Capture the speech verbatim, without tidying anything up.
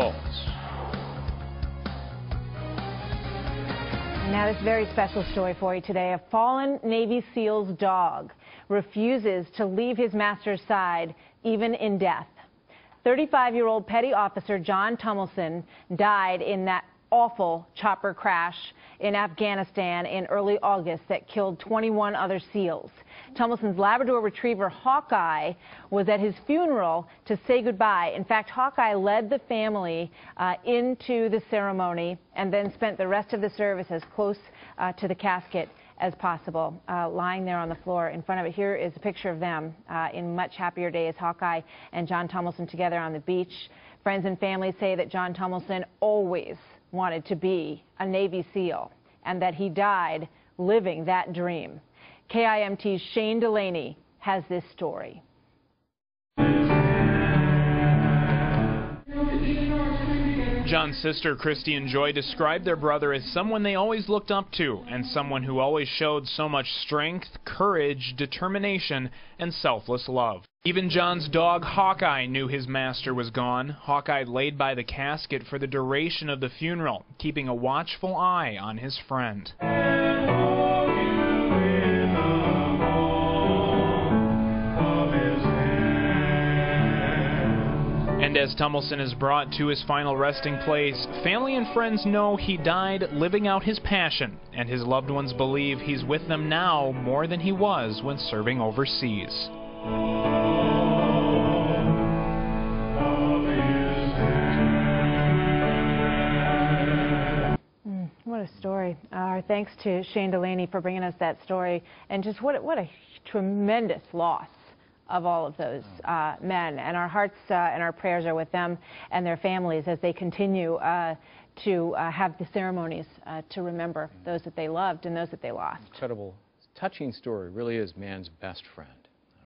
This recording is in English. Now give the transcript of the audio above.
False. Now, this very special story for you today. A fallen Navy SEAL's dog refuses to leave his master's side, even in death. thirty-five-year-old Petty Officer Jon Tumilson died in that awful chopper crash in Afghanistan in early August that killed twenty-one other SEALs. Tumilson's Labrador retriever Hawkeye was at his funeral to say goodbye. In fact, Hawkeye led the family uh, into the ceremony and then spent the rest of the service as close uh, to the casket as possible, uh, lying there on the floor in front of it. Here is a picture of them uh, in much happier days, Hawkeye and Jon Tumilson together on the beach. Friends and family say that Jon Tumilson always wanted to be a Navy SEAL and that he died living that dream. K I M T's Shane Delaney has this story. Jon's sister, Christy Joy, described their brother as someone they always looked up to and someone who always showed so much strength, courage, determination, and selfless love. Even Jon's dog, Hawkeye, knew his master was gone. Hawkeye laid by the casket for the duration of the funeral, keeping a watchful eye on his friend. And as Tumilson is brought to his final resting place, family and friends know he died living out his passion, and his loved ones believe he's with them now more than he was when serving overseas. Mm, what a story. Our thanks to Shane Delaney for bringing us that story, and just what, what a tremendous loss of all of those uh, men, and our hearts uh, and our prayers are with them and their families as they continue uh, to uh, have the ceremonies uh, to remember those that they loved and those that they lost. Incredible, touching story. Really is man's best friend.